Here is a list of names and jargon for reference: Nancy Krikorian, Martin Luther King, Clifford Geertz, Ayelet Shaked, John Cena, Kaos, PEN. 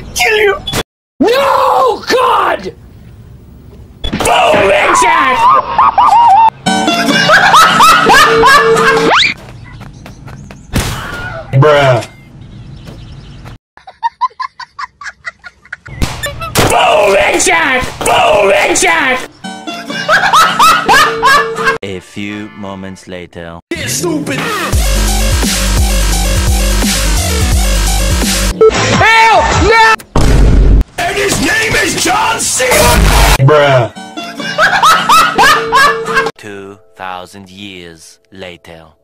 I kill you! No! God! Boom, Richard! Bruh. Boom, Richard! Boom, Richard! A few moments later. Get stupid! Hell no! And his name is John Cena! Bruh. 2,000 years later.